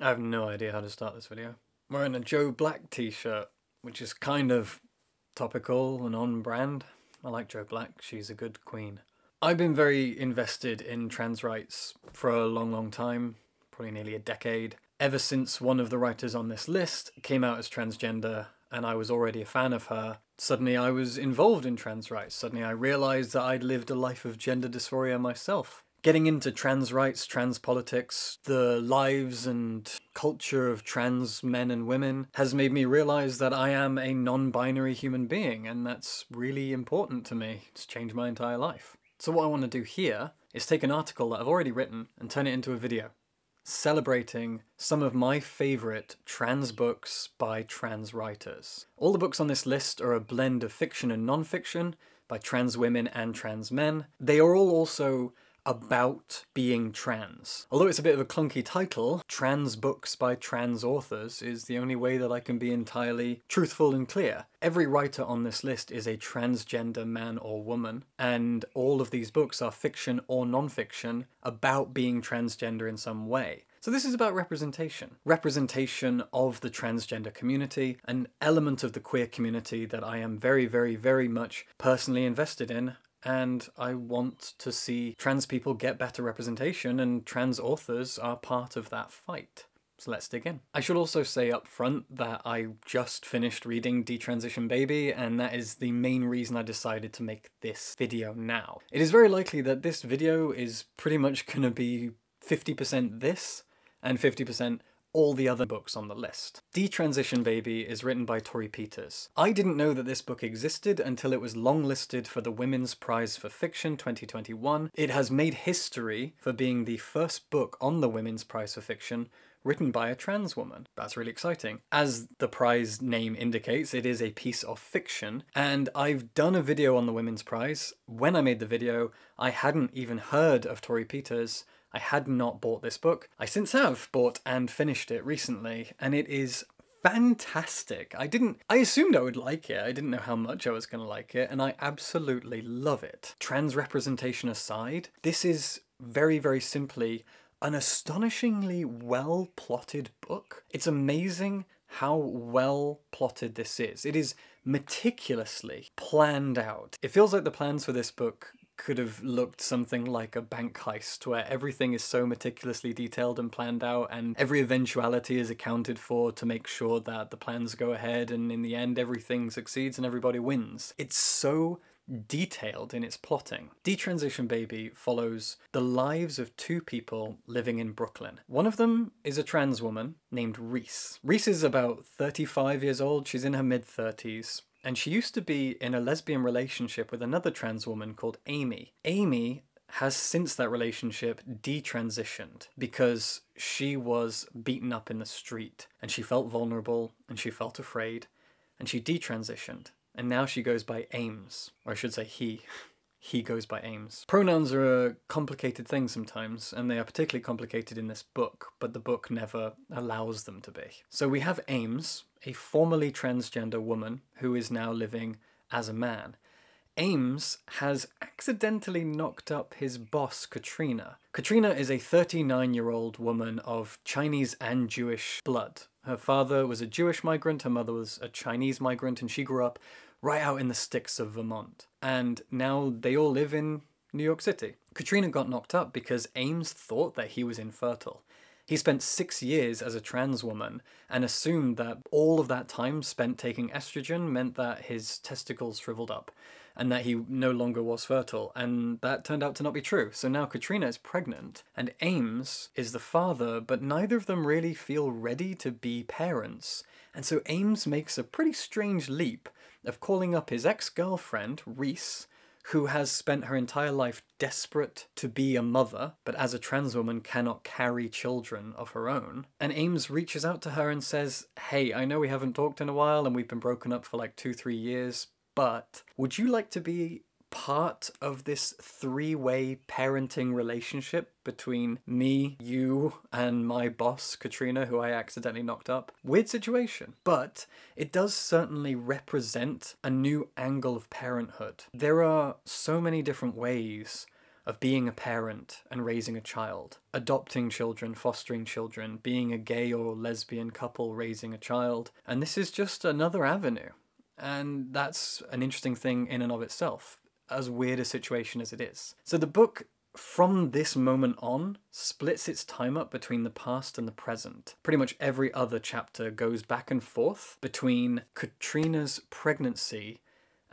I have no idea how to start this video. I'm wearing a Joe Black t-shirt, which is kind of topical and on brand. I like Joe Black, she's a good queen. I've been very invested in trans rights for a long, long time, probably nearly a decade. Ever since one of the writers on this list came out as transgender and I was already a fan of her, suddenly I was involved in trans rights. Suddenly I realised that I'd lived a life of gender dysphoria myself. Getting into trans rights, trans politics, the lives and culture of trans men and women has made me realise that I am a non-binary human being, and that's really important to me. It's changed my entire life. So what I want to do here is take an article that I've already written and turn it into a video, celebrating some of my favourite trans books by trans writers. All the books on this list are a blend of fiction and non-fiction by trans women and trans men. They are all also about being trans. Although it's a bit of a clunky title, Trans Books by Trans Authors is the only way that I can be entirely truthful and clear. Every writer on this list is a transgender man or woman, and all of these books are fiction or non-fiction about being transgender in some way. So this is about representation. Representation of the transgender community, an element of the queer community that I am very, very, very much personally invested in, and I want to see trans people get better representation, and trans authors are part of that fight. So let's dig in. I should also say up front that I just finished reading Detransition Baby, and that is the main reason I decided to make this video now. It is very likely that this video is pretty much gonna be 50% this and 50% all the other books on the list. Detransition Baby is written by Torrey Peters. I didn't know that this book existed until it was longlisted for the Women's Prize for Fiction 2021. It has made history for being the first book on the Women's Prize for Fiction written by a trans woman. That's really exciting. As the prize name indicates, it is a piece of fiction, and I've done a video on the Women's Prize. When I made the video, I hadn't even heard of Torrey Peters. I had not bought this book. I since have bought and finished it recently, and it is fantastic. I assumed I would like it. I didn't know how much I was going to like it, and I absolutely love it. Trans representation aside, this is very, very simply an astonishingly well-plotted book. It's amazing how well plotted this is. It is meticulously planned out. It feels like the plans for this book could have looked something like a bank heist, where everything is so meticulously detailed and planned out, and every eventuality is accounted for to make sure that the plans go ahead, and in the end everything succeeds and everybody wins. It's so detailed in its plotting. Detransition Baby follows the lives of two people living in Brooklyn. One of them is a trans woman named Reese. Reese is about 35 years old, she's in her mid-30s, and she used to be in a lesbian relationship with another trans woman called Amy. Amy has since that relationship detransitioned because she was beaten up in the street, and she felt vulnerable, and she felt afraid, and she detransitioned. And now she goes by Ames, or I should say he. He goes by Ames. Pronouns are a complicated thing sometimes, and they are particularly complicated in this book, but the book never allows them to be. So we have Ames, a formerly transgender woman who is now living as a man. Ames has accidentally knocked up his boss, Katrina. Katrina is a 39-year-old woman of Chinese and Jewish blood. Her father was a Jewish migrant, her mother was a Chinese migrant, and she grew up right out in the sticks of Vermont. And now they all live in New York City. Katrina got knocked up because Ames thought that he was infertile. He spent 6 years as a trans woman and assumed that all of that time spent taking estrogen meant that his testicles shriveled up and that he no longer was fertile, and that turned out to not be true. So now Katrina is pregnant and Ames is the father, but neither of them really feel ready to be parents. And so Ames makes a pretty strange leap of calling up his ex-girlfriend, Reese, who has spent her entire life desperate to be a mother, but as a trans woman cannot carry children of her own. And Ames reaches out to her and says, "Hey, I know we haven't talked in a while and we've been broken up for like 2-3 years, but would you like to be part of this three-way parenting relationship between me, you, and my boss, Katrina, who I accidentally knocked up?" Weird situation, but it does certainly represent a new angle of parenthood. There are so many different ways of being a parent and raising a child, adopting children, fostering children, being a gay or lesbian couple raising a child, and this is just another avenue. And that's an interesting thing in and of itself, as weird a situation as it is. So the book, from this moment on, splits its time up between the past and the present. Pretty much every other chapter goes back and forth between Katrina's pregnancy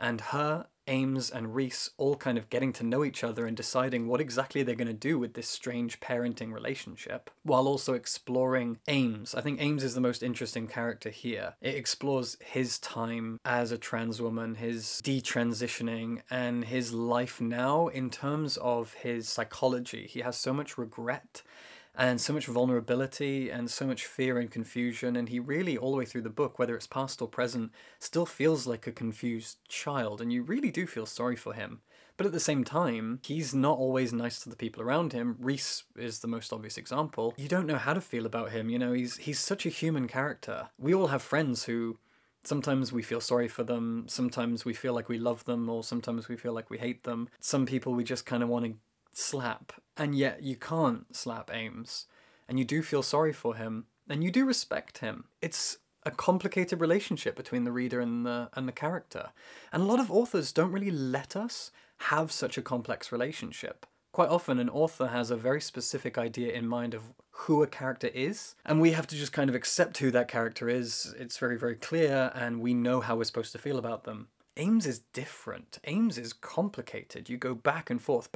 and her, Ames and Reese all kind of getting to know each other and deciding what exactly they're going to do with this strange parenting relationship, while also exploring Ames. I think Ames is the most interesting character here. It explores his time as a trans woman, his detransitioning, and his life now in terms of his psychology. He has so much regret and so much vulnerability and so much fear and confusion, and he really, all the way through the book, whether it's past or present, still feels like a confused child, and you really do feel sorry for him. But at the same time, he's not always nice to the people around him. Reese is the most obvious example. You don't know how to feel about him, you know, he's such a human character. We all have friends who, sometimes we feel sorry for them, sometimes we feel like we love them, or sometimes we feel like we hate them. Some people we just kind of want to slap, and yet you can't slap Ames, and you do feel sorry for him, and you do respect him. It's a complicated relationship between the reader and the character, and a lot of authors don't really let us have such a complex relationship. Quite often an author has a very specific idea in mind of who a character is, and we have to just kind of accept who that character is. It's very, very clear, and we know how we're supposed to feel about them. Ames is different. Ames is complicated. You go back and forth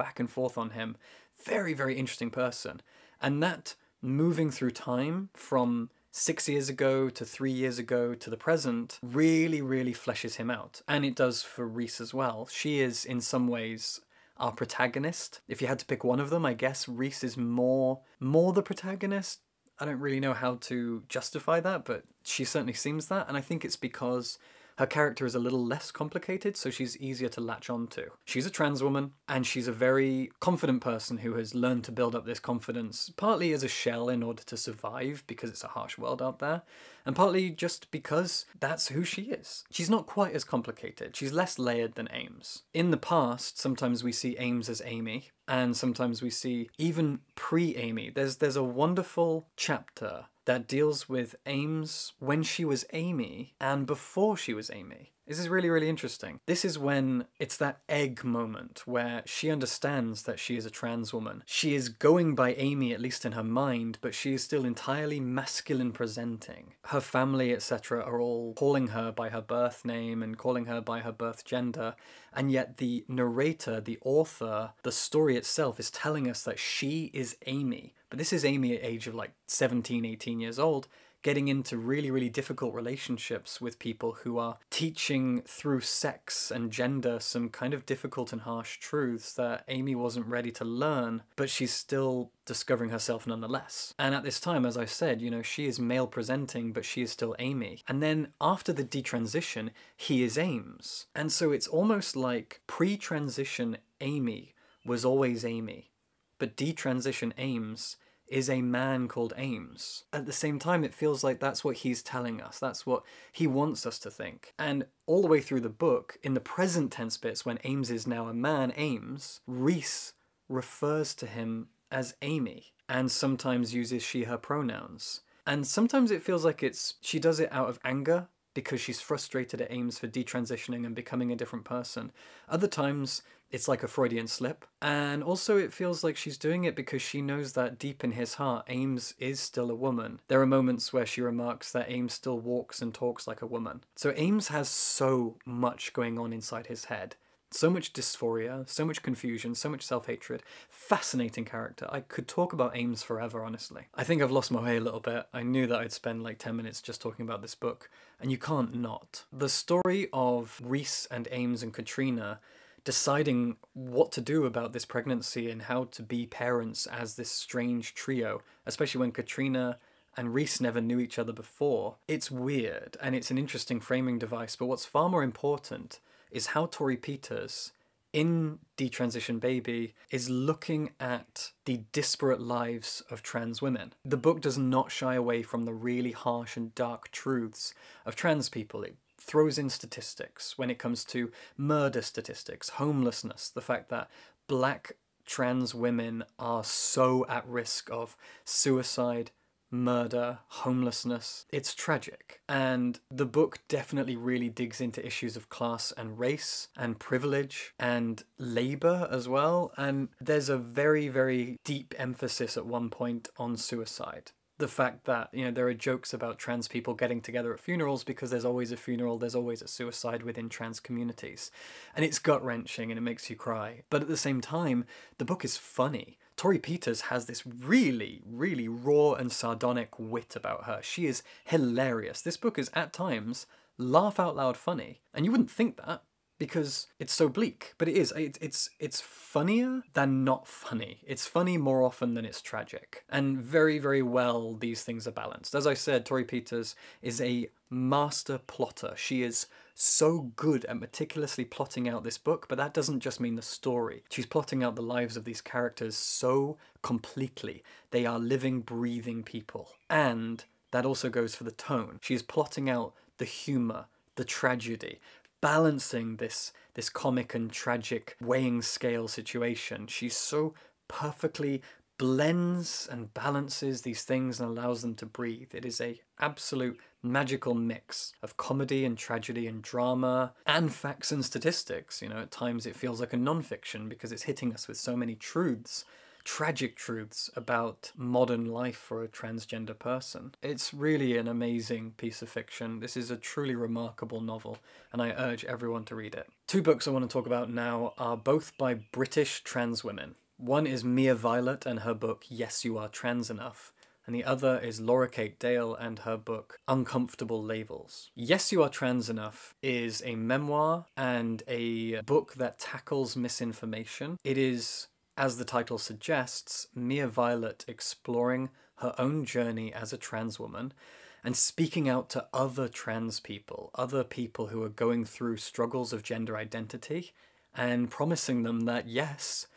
on him. Very, very interesting person. And that moving through time from 6 years ago to 3 years ago to the present really, really fleshes him out. And it does for Reese as well. She is, in some ways, our protagonist. If you had to pick one of them, I guess Reese is more the protagonist. I don't really know how to justify that, but she certainly seems that. And I think it's because her character is a little less complicated, so she's easier to latch onto. She's a trans woman, and she's a very confident person who has learned to build up this confidence, partly as a shell in order to survive, because it's a harsh world out there, and partly just because that's who she is. She's not quite as complicated. She's less layered than Ames. In the past, sometimes we see Ames as Amy, and sometimes we see even pre-Amy. There's a wonderful chapter that deals with Ames when she was Amy and before she was Amy. This is really, really interesting. This is when it's that egg moment where she understands that she is a trans woman. She is going by Amy, at least in her mind, but she is still entirely masculine presenting. Her family, etc., are all calling her by her birth name and calling her by her birth gender, and yet the narrator, the author, the story itself is telling us that she is Amy. But this is Amy at age of like 17, 18 years old, getting into really, really difficult relationships with people who are teaching through sex and gender some kind of difficult and harsh truths that Amy wasn't ready to learn, but she's still discovering herself nonetheless. And at this time, as I said, you know, she is male presenting, but she is still Amy. And then after the detransition, he is Ames. And so it's almost like pre-transition Amy was always Amy, but detransition Ames is a man called Ames. At the same time, it feels like that's what he's telling us. That's what he wants us to think. And all the way through the book, in the present tense bits, when Ames is now a man, Ames, Reese refers to him as Amy, and sometimes uses she, her pronouns. And sometimes it feels like she does it out of anger, because she's frustrated at Ames for detransitioning and becoming a different person. Other times, it's like a Freudian slip. And also it feels like she's doing it because she knows that deep in his heart, Ames is still a woman. There are moments where she remarks that Ames still walks and talks like a woman. So Ames has so much going on inside his head. So much dysphoria, so much confusion, so much self-hatred. Fascinating character. I could talk about Ames forever, honestly. I think I've lost my way a little bit. I knew that I'd spend like 10 minutes just talking about this book, and you can't not. The story of Reese and Ames and Katrina deciding what to do about this pregnancy and how to be parents as this strange trio, especially when Katrina and Reese never knew each other before. It's weird, and it's an interesting framing device, but what's far more important is how Torrey Peters, in Detransition Baby, is looking at the disparate lives of trans women. The book does not shy away from the really harsh and dark truths of trans people. It throws in statistics when it comes to murder statistics, homelessness, the fact that black trans women are so at risk of suicide, murder, homelessness. It's tragic. And the book definitely really digs into issues of class and race and privilege and labor as well. And there's a very, very deep emphasis at one point on suicide. The fact that, you know, there are jokes about trans people getting together at funerals because there's always a funeral, there's always a suicide within trans communities. And it's gut-wrenching and it makes you cry. But at the same time, the book is funny. Torrey Peters has this really, really raw and sardonic wit about her. She is hilarious. This book is, at times, laugh-out-loud funny. And you wouldn't think that, because it's so bleak. But it is. It's funnier than not funny. It's funny more often than it's tragic. And very, very well these things are balanced. As I said, Torrey Peters is a master plotter. She is so good at meticulously plotting out this book, but that doesn't just mean the story. She's plotting out the lives of these characters so completely. They are living, breathing people. And that also goes for the tone. She's plotting out the humor, the tragedy, balancing this comic and tragic weighing scale situation. She so perfectly blends and balances these things and allows them to breathe. It is a absolute magical mix of comedy and tragedy and drama and facts and statistics. You know, at times it feels like a non-fiction because it's hitting us with so many truths, tragic truths about modern life for a transgender person. It's really an amazing piece of fiction. This is a truly remarkable novel, and I urge everyone to read it. Two books I want to talk about now are both by British trans women. One is Mia Violet and her book Yes You Are Trans Enough, and the other is Laura Kate Dale and her book Uncomfortable Labels. Yes You Are Trans Enough is a memoir and a book that tackles misinformation. It is, as the title suggests, Mia Violet exploring her own journey as a trans woman and speaking out to other trans people, who are going through struggles of gender identity, and promising them that, yes,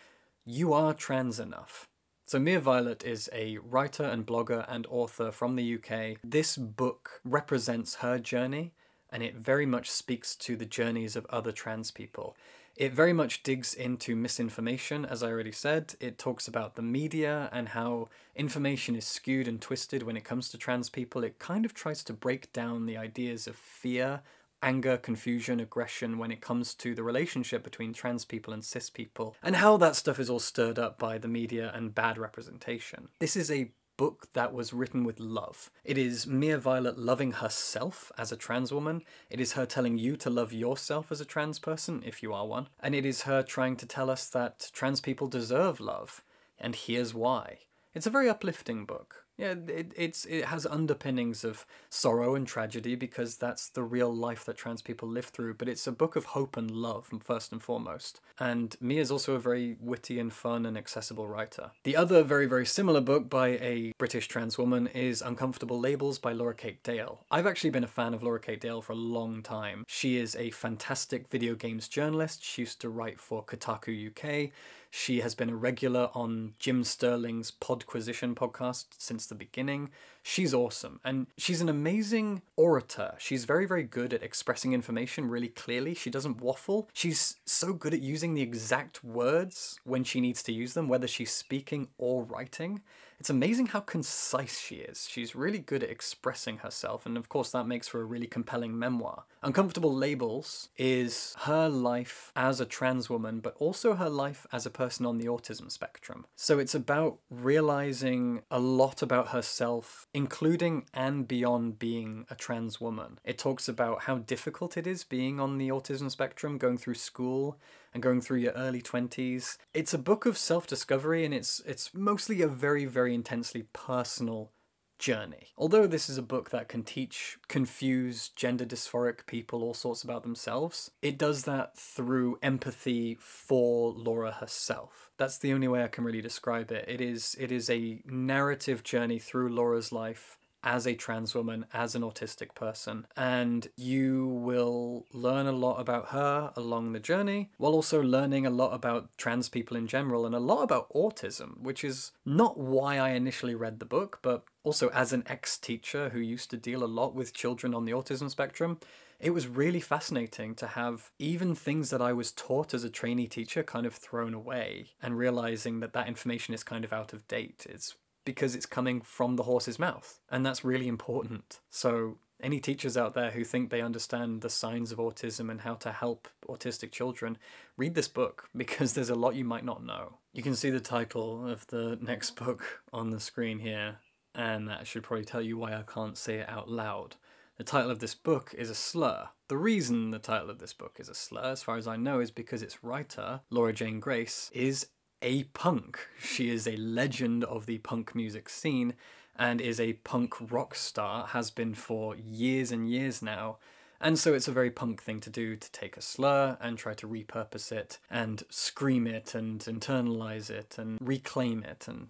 you are trans enough. So Mia Violet is a writer and blogger and author from the UK. This book represents her journey, and it very much speaks to the journeys of other trans people. It very much digs into misinformation, as I already said. It talks about the media and how information is skewed and twisted when it comes to trans people. It kind of tries to break down the ideas of fear, anger, confusion, aggression when it comes to the relationship between trans people and cis people, and how that stuff is all stirred up by the media and bad representation. This is a book that was written with love. It is Mia Violet loving herself as a trans woman. It is her telling you to love yourself as a trans person, if you are one. And it is her trying to tell us that trans people deserve love, and here's why. It's a very uplifting book. Yeah, it has underpinnings of sorrow and tragedy because that's the real life that trans people live through, but it's a book of hope and love, first and foremost. And Mia's also a very witty and fun and accessible writer. The other very, very similar book by a British trans woman is Uncomfortable Labels by Laura Kate Dale. I've actually been a fan of Laura Kate Dale for a long time. She is a fantastic video games journalist. She used to write for Kotaku UK. She has been a regular on Jim Sterling's Podquisition podcast since the beginning. She's awesome, and she's an amazing orator. She's very, very good at expressing information really clearly. She doesn't waffle. She's so good at using the exact words when she needs to use them, whether she's speaking or writing. It's amazing how concise she is. She's really good at expressing herself, and of course that makes for a really compelling memoir. Uncomfortable Labels is her life as a trans woman, but also her life as a person on the autism spectrum. So it's about realizing a lot about herself, including and beyond being a trans woman. It talks about how difficult it is being on the autism spectrum, going through school and going through your early 20s. It's a book of self-discovery, and it's mostly a very, very intensely personal journey. Although this is a book that can teach confused, gender dysphoric people all sorts about themselves, it does that through empathy for Laura herself. That's the only way I can really describe it. It is a narrative journey through Laura's life as a trans woman, as an autistic person, and you will learn a lot about her along the journey, while also learning a lot about trans people in general and a lot about autism, which is not why I initially read the book, but also as an ex-teacher who used to deal a lot with children on the autism spectrum, It was really fascinating to have even things that I was taught as a trainee teacher kind of thrown away, and realizing that that information is kind of out of date. It's because it's coming from the horse's mouth, and that's really important. So any teachers out there who think they understand the signs of autism and how to help autistic children, read this book, because there's a lot you might not know. You can see the title of the next book on the screen here, and that should probably tell you why I can't say it out loud. The title of this book is a slur. The reason the title of this book is a slur, as far as I know, is because its writer, Laura Jane Grace, is a punk. She is a legend of the punk music scene, and is a punk rock star, has been for years and years now, and so it's a very punk thing to do, to take a slur and try to repurpose it and scream it and internalize it and reclaim it and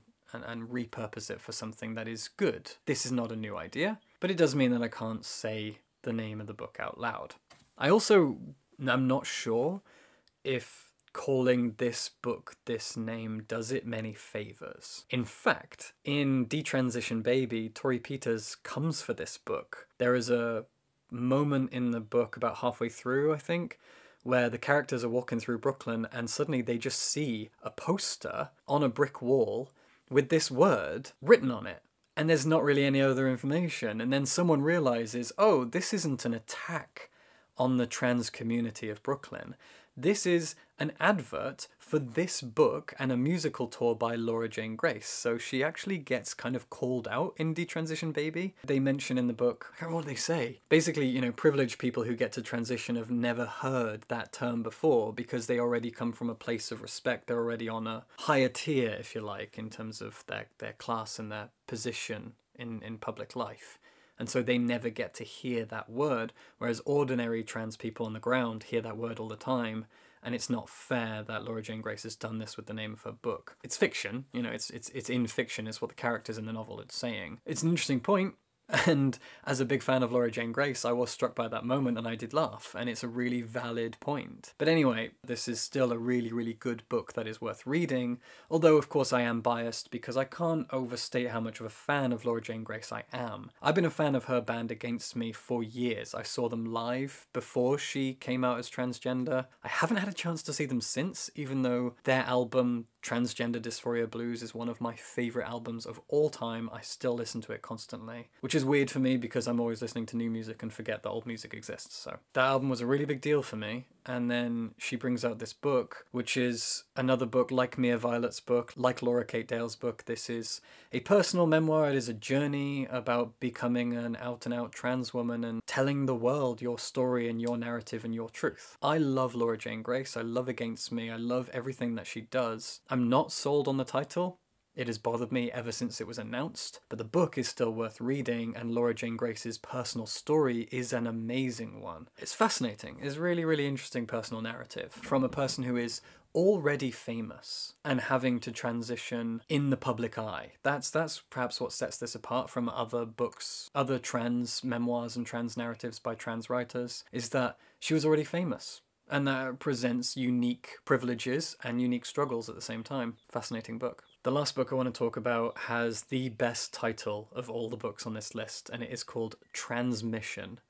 repurpose it for something that is good. This is not a new idea, but it does mean that I can't say the name of the book out loud. I also am not sure if calling this book this name does it many favours. In fact, in Detransition Baby, Torrey Peters comes for this book. There is a moment in the book about halfway through, I think, where the characters are walking through Brooklyn and suddenly they just see a poster on a brick wall with this word written on it. And there's not really any other information. And then someone realises, oh, this isn't an attack on the trans community of Brooklyn. This is an advert for this book and a musical tour by Laura Jane Grace. So she actually gets kind of called out in Detransition Baby. They mention in the book, I can't remember what they say. Basically, you know, privileged people who get to transition have never heard that term before because they already come from a place of respect. They're already on a higher tier, if you like, in terms of their class and their position in public life. And so they never get to hear that word, whereas ordinary trans people on the ground hear that word all the time, and it's not fair that Laura Jane Grace has done this with the name of her book. It's fiction, you know, it's in fiction, it's what the characters in the novel are saying. It's an interesting point, and as a big fan of Laura Jane Grace, I was struck by that moment and I did laugh, and it's a really valid point. But anyway, this is still a really, really good book that is worth reading, although of course I am biased because I can't overstate how much of a fan of Laura Jane Grace I am. I've been a fan of her band Against Me for years. I saw them live before she came out as transgender. I haven't had a chance to see them since, even though their album Transgender Dysphoria Blues is one of my favourite albums of all time. I still listen to it constantly, which is weird for me because I'm always listening to new music and forget that old music exists. So that album was a really big deal for me. And then she brings out this book, which is another book like Mia Violet's book, like Laura Kate Dale's book. This is a personal memoir. It is a journey about becoming an out-and-out trans woman and telling the world your story and your narrative and your truth. I love Laura Jane Grace. I love Against Me. I love everything that she does. I'm not sold on the title. It has bothered me ever since it was announced, but the book is still worth reading, and Laura Jane Grace's personal story is an amazing one. It's fascinating. It's a really, really interesting personal narrative from a person who is already famous and having to transition in the public eye. That's perhaps what sets this apart from other books, other trans memoirs and trans narratives by trans writers, is that she was already famous. And that presents unique privileges and unique struggles at the same time. Fascinating book. The last book I want to talk about has the best title of all the books on this list, and it is called Transmission: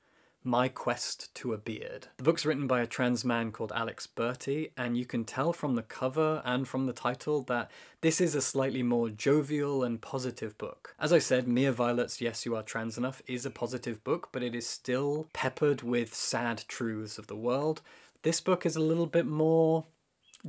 My Quest to a Beard. The book's written by a trans man called Alex Bertie, and you can tell from the cover and from the title that this is a slightly more jovial and positive book. As I said, Mia Violet's Yes You Are Trans Enough is a positive book, but it is still peppered with sad truths of the world. This book is a little bit more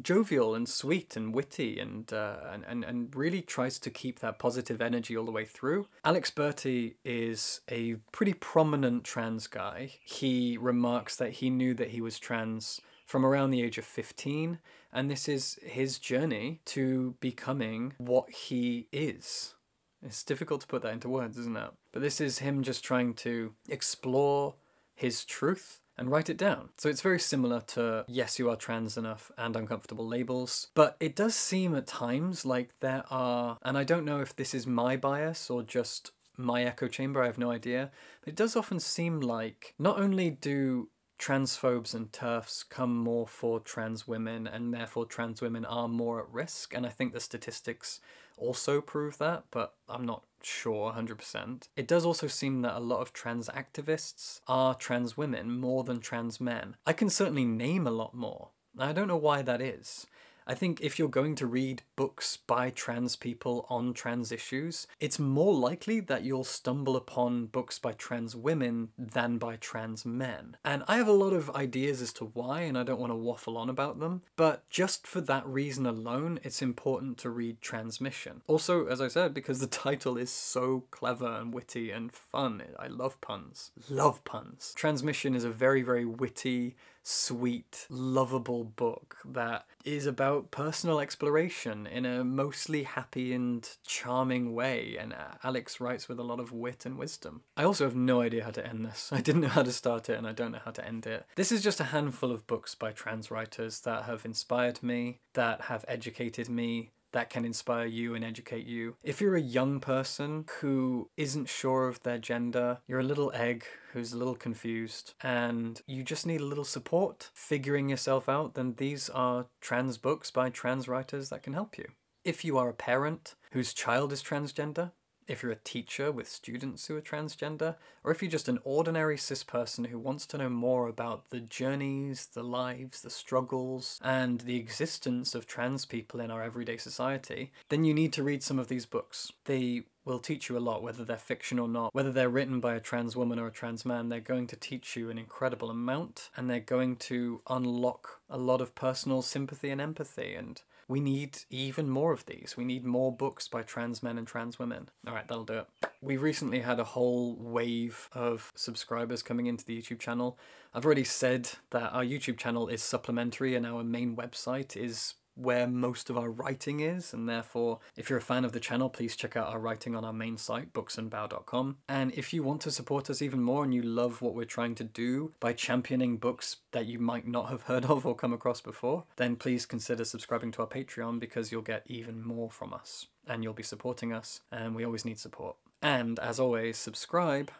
jovial and sweet and witty and really tries to keep that positive energy all the way through. Alex Bertie is a pretty prominent trans guy. He remarks that he knew that he was trans from around the age of 15, and this is his journey to becoming what he is. It's difficult to put that into words, isn't it? But this is him just trying to explore his truth and write it down. So it's very similar to Yes You Are Trans Enough and Uncomfortable Labels, but it does seem at times like there are, and I don't know if this is my bias or just my echo chamber, I have no idea, but it does often seem like not only do transphobes and TERFs come more for trans women, and therefore trans women are more at risk, and I think the statistics also prove that, but I'm not sure 100%. It does also seem that a lot of trans activists are trans women more than trans men. I can certainly name a lot more. I don't know why that is. I think if you're going to read books by trans people on trans issues, it's more likely that you'll stumble upon books by trans women than by trans men. And I have a lot of ideas as to why, and I don't want to waffle on about them, but just for that reason alone, it's important to read Transmission. Also, as I said, because the title is so clever and witty and fun. I love puns. Love puns. Transmission is a very, very witty, sweet, lovable book that is about personal exploration in a mostly happy and charming way, and Alex writes with a lot of wit and wisdom. I also have no idea how to end this. I didn't know how to start it and I don't know how to end it. This is just a handful of books by trans writers that have inspired me, that have educated me, that can inspire you and educate you. If you're a young person who isn't sure of their gender, you're a little egg who's a little confused, and you just need a little support figuring yourself out, then these are trans books by trans writers that can help you. If you are a parent whose child is transgender, if you're a teacher with students who are transgender, or if you're just an ordinary cis person who wants to know more about the journeys, the lives, the struggles, and the existence of trans people in our everyday society, then you need to read some of these books. They will teach you a lot, whether they're fiction or not. Whether they're written by a trans woman or a trans man, they're going to teach you an incredible amount, and they're going to unlock a lot of personal sympathy and empathy, and we need even more of these. We need more books by trans men and trans women. All right, that'll do it. We recently had a whole wave of subscribers coming into the YouTube channel. I've already said that our YouTube channel is supplementary and our main website is where most of our writing is, and therefore if you're a fan of the channel, please check out our writing on our main site, booksandbao.com. And if you want to support us even more and you love what we're trying to do by championing books that you might not have heard of or come across before, then please consider subscribing to our Patreon, because you'll get even more from us and you'll be supporting us, and we always need support. And as always, subscribe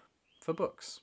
for books.